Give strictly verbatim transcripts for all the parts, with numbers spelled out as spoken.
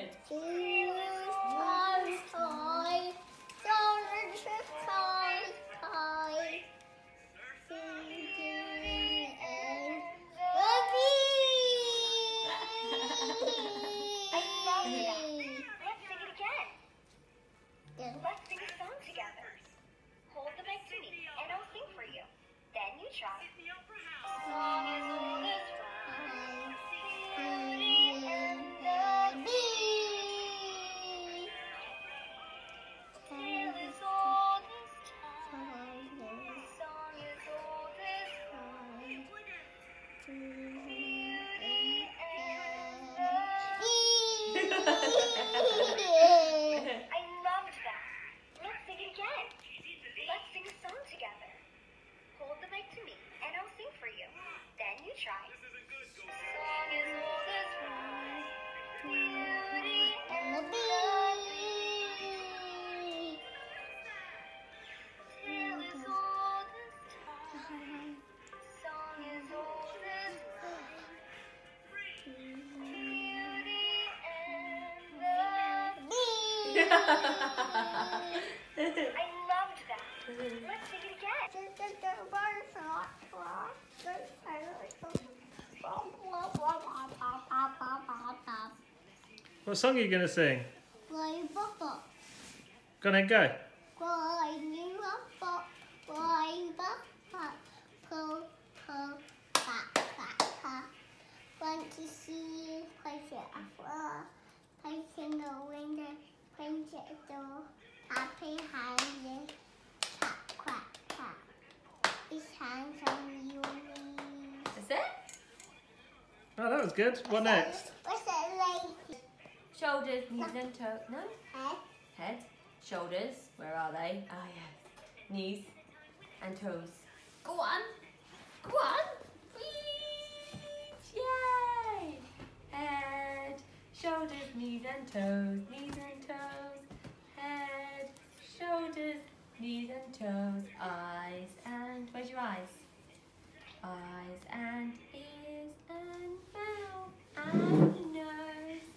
it. I loved that. Let's sing it again. What song are you going to sing? Go ahead, go. Want to see I in the window. Is it? Oh, that was good. What next? What's that like? Shoulders, knees and toes. No? Head. Head. Shoulders. Where are they? Ah, yes. Knees and toes. Go on. Go on. Reach. Yay. Head. Shoulders, knees and toes. Knees and toes. Head. Shoulders. Knees and toes. Eyes and... Where's your eyes? Eyes and ears and mouth and nose.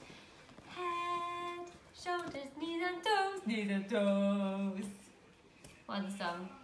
Head, shoulders, knees and toes, knees and toes. One song.